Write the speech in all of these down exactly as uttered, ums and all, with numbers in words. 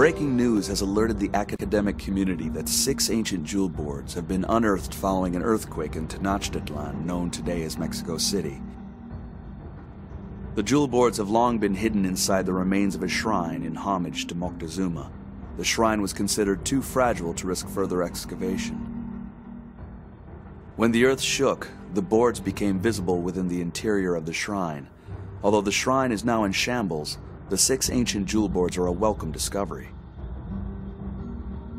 Breaking news has alerted the academic community that six ancient jewel boards have been unearthed following an earthquake in Tenochtitlan, known today as Mexico City. The jewel boards have long been hidden inside the remains of a shrine in homage to Moctezuma. The shrine was considered too fragile to risk further excavation. When the earth shook, the boards became visible within the interior of the shrine. Although the shrine is now in shambles, the six ancient jewel boards are a welcome discovery.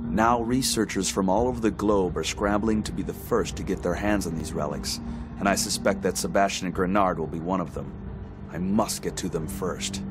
Now researchers from all over the globe are scrambling to be the first to get their hands on these relics, and I suspect that Sebastian and Grenard will be one of them. I must get to them first.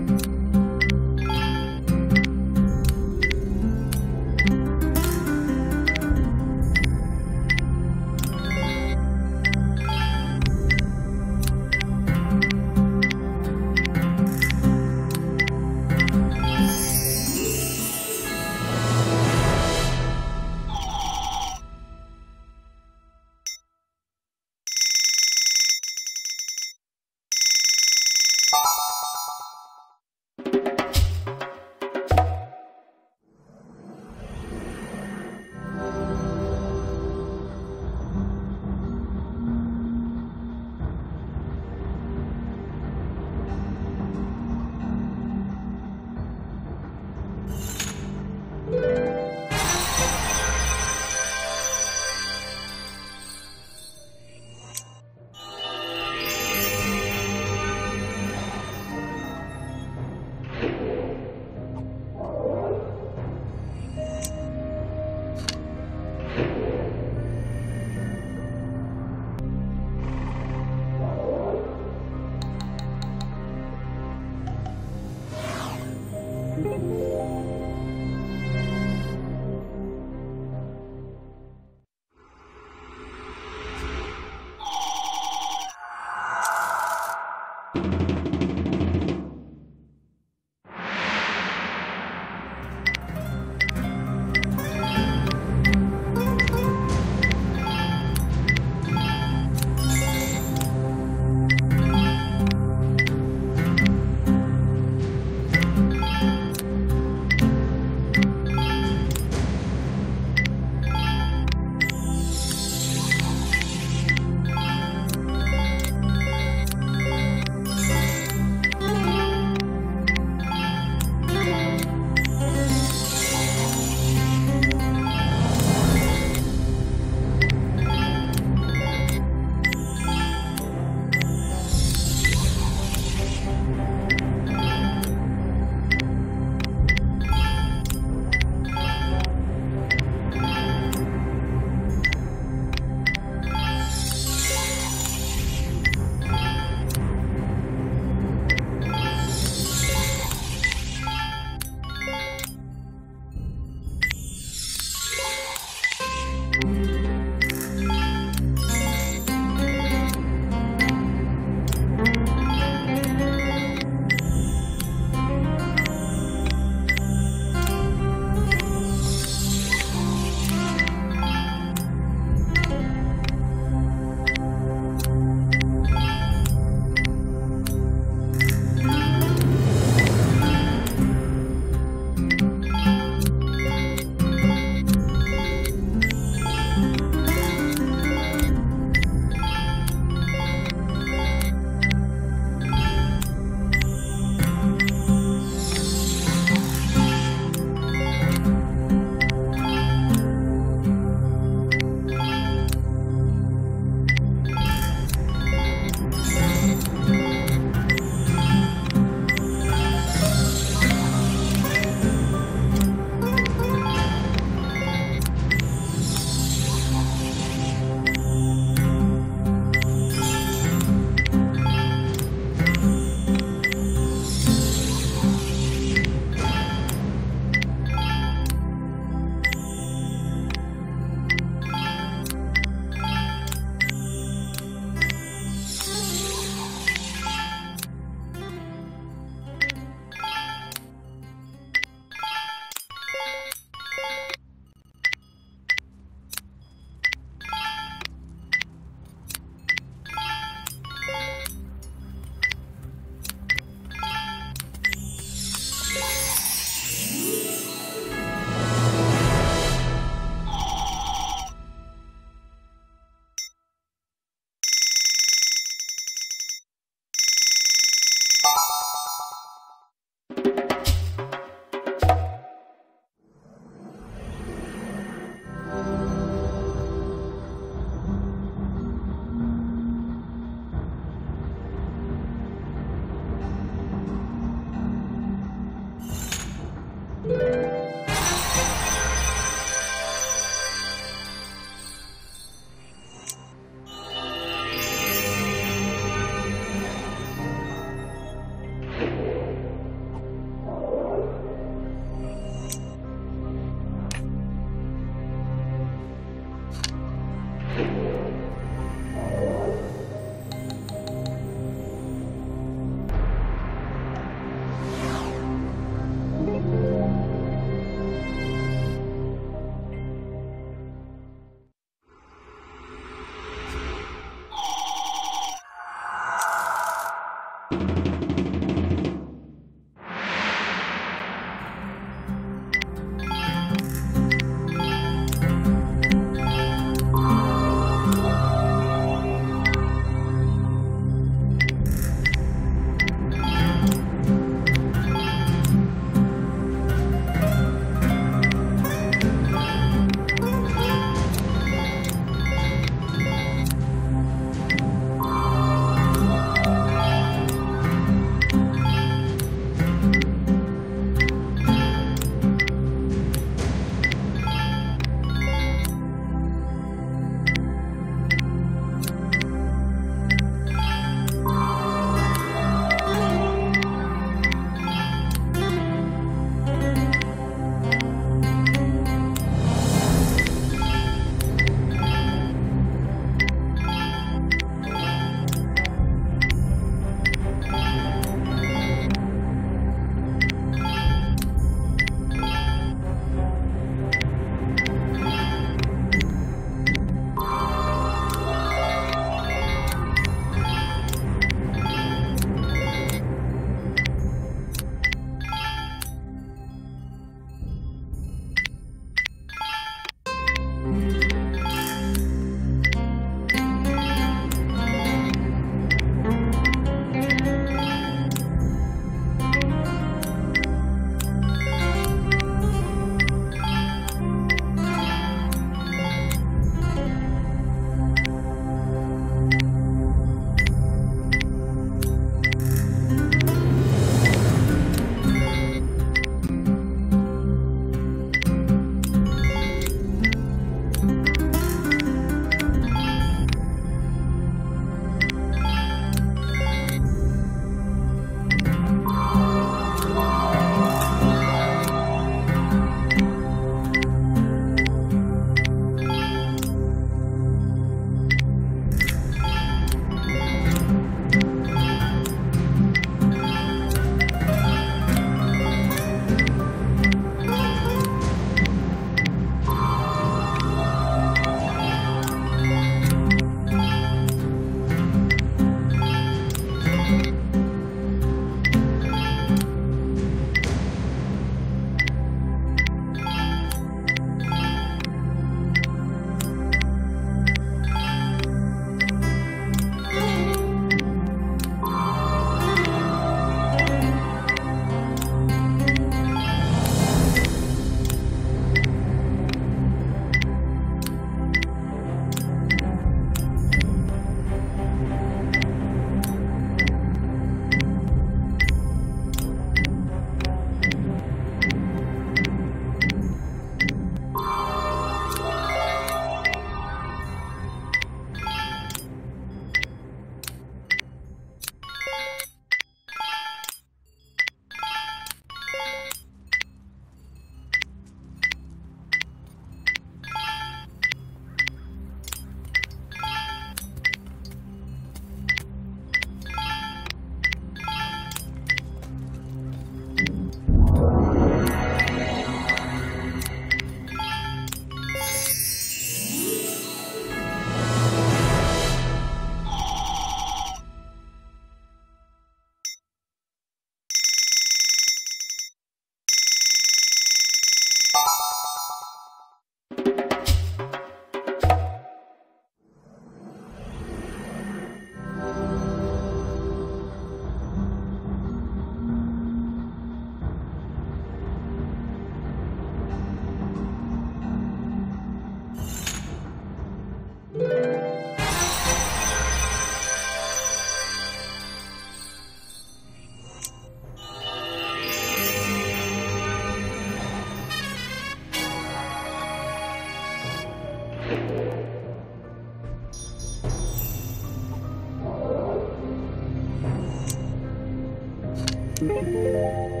Thank you.